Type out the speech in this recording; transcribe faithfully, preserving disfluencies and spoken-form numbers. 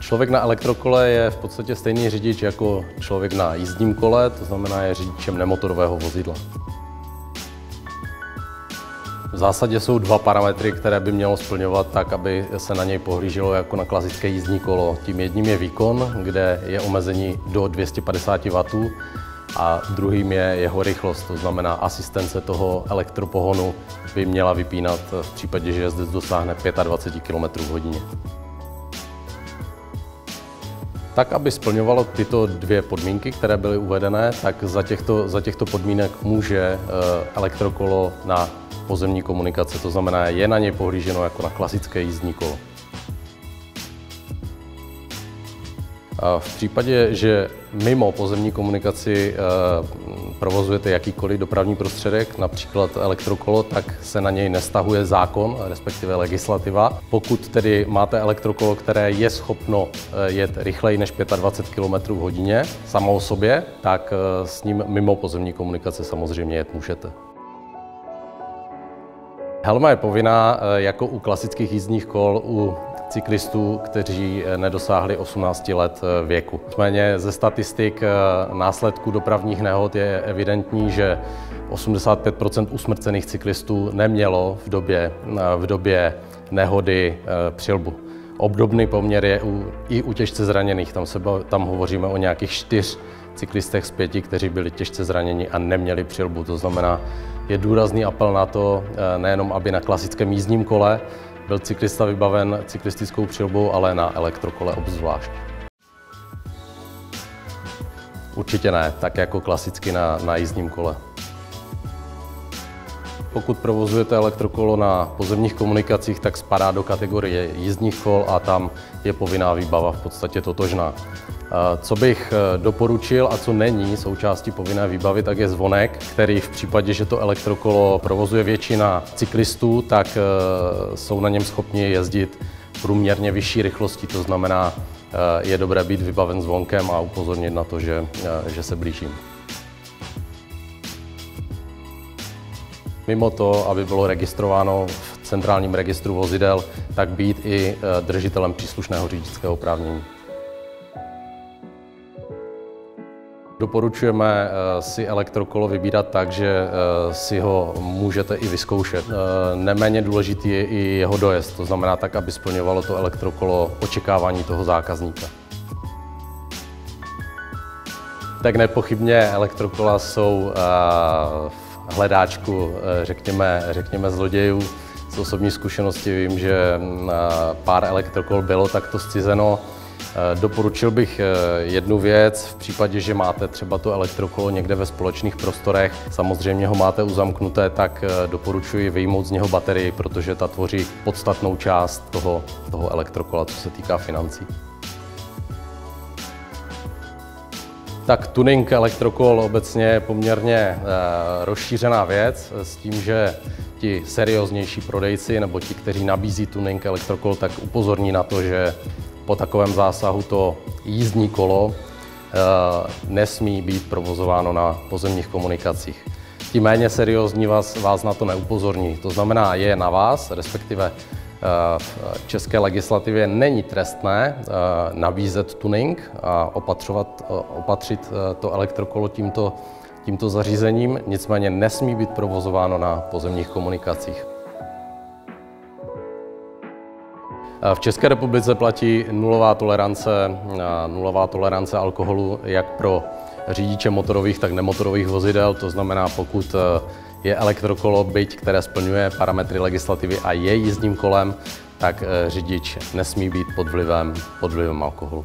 Člověk na elektrokole je v podstatě stejný řidič jako člověk na jízdním kole, to znamená je řidičem nemotorového vozidla. V zásadě jsou dva parametry, které by mělo splňovat tak, aby se na něj pohlíželo jako na klasické jízdní kolo. Tím jedním je výkon, kde je omezení do dvě stě padesát wattů a druhým je jeho rychlost, to znamená asistence toho elektropohonu by měla vypínat v případě, že jezdec dosáhne dvacet pět kilometrů v hodině. Tak, aby splňovalo tyto dvě podmínky, které byly uvedené, tak za těchto, za těchto podmínek může elektrokolo na pozemní komunikace, to znamená, je na něj pohlíženo jako na klasické jízdní kolo. A v případě, že mimo pozemní komunikaci provozujete jakýkoliv dopravní prostředek, například elektrokolo, tak se na něj nevztahuje zákon, respektive legislativa. Pokud tedy máte elektrokolo, které je schopno jet rychleji než dvacet pět kilometrů v hodině samo o sobě, tak s ním mimo pozemní komunikace samozřejmě jet můžete. Helma je povinná jako u klasických jízdních kol u cyklistů, kteří nedosáhli osmnáct let věku. Nicméně ze statistik následků dopravních nehod je evidentní, že osmdesát pět procent usmrcených cyklistů nemělo v době, v době nehody přilbu. Obdobný poměr je u, i u těžce zraněných, tam, se, tam hovoříme o nějakých čtyř cyklistech z pěti, kteří byli těžce zraněni a neměli přilbu. To znamená, je důrazný apel na to, nejenom aby na klasickém jízdním kole byl cyklista vybaven cyklistickou přilbou, ale na elektrokole obzvlášť. Určitě ne, tak jako klasicky na, na jízdním kole. Pokud provozujete elektrokolo na pozemních komunikacích, tak spadá do kategorie jízdních kol a tam je povinná výbava v podstatě totožná. Co bych doporučil a co není součástí povinné výbavy, tak je zvonek, který v případě, že to elektrokolo provozuje většina cyklistů, tak jsou na něm schopni jezdit průměrně vyšší rychlostí. To znamená, je dobré být vybaven zvonkem a upozornit na to, že, že se blížím. Mimo to, aby bylo registrováno v centrálním registru vozidel, tak být i držitelem příslušného řidičského oprávnění. Doporučujeme si elektrokolo vybírat tak, že si ho můžete i vyzkoušet. Neméně důležitý je i jeho dojezd, to znamená tak, aby splňovalo to elektrokolo očekávání toho zákazníka. Tak nepochybně elektrokola jsou v hledáčku, řekněme, řekněme zlodějů. Z osobní zkušenosti vím, že pár elektrokol bylo takto zcizeno. Doporučil bych jednu věc, v případě, že máte třeba to elektrokolo někde ve společných prostorech, samozřejmě ho máte uzamknuté, tak doporučuji vyjmout z něho baterii, protože ta tvoří podstatnou část toho, toho elektrokola, co se týká financí. Tak tuning elektrokol obecně je poměrně rozšířená věc s tím, že ti serióznější prodejci nebo ti, kteří nabízí tuning elektrokol, tak upozorní na to, že po takovém zásahu to jízdní kolo nesmí být provozováno na pozemních komunikacích. Ti méně seriózní vás, vás na to neupozorní. To znamená, je na vás, respektive v české legislativě není trestné nabízet tuning a opatřovat, opatřit to elektrokolo tímto, tímto zařízením, nicméně nesmí být provozováno na pozemních komunikacích. V České republice platí nulová tolerance, nulová tolerance alkoholu jak pro řidiče motorových, tak nemotorových vozidel. To znamená, pokud je elektrokolo, byť které splňuje parametry legislativy a je jízdním kolem, tak řidič nesmí být pod vlivem, pod vlivem alkoholu.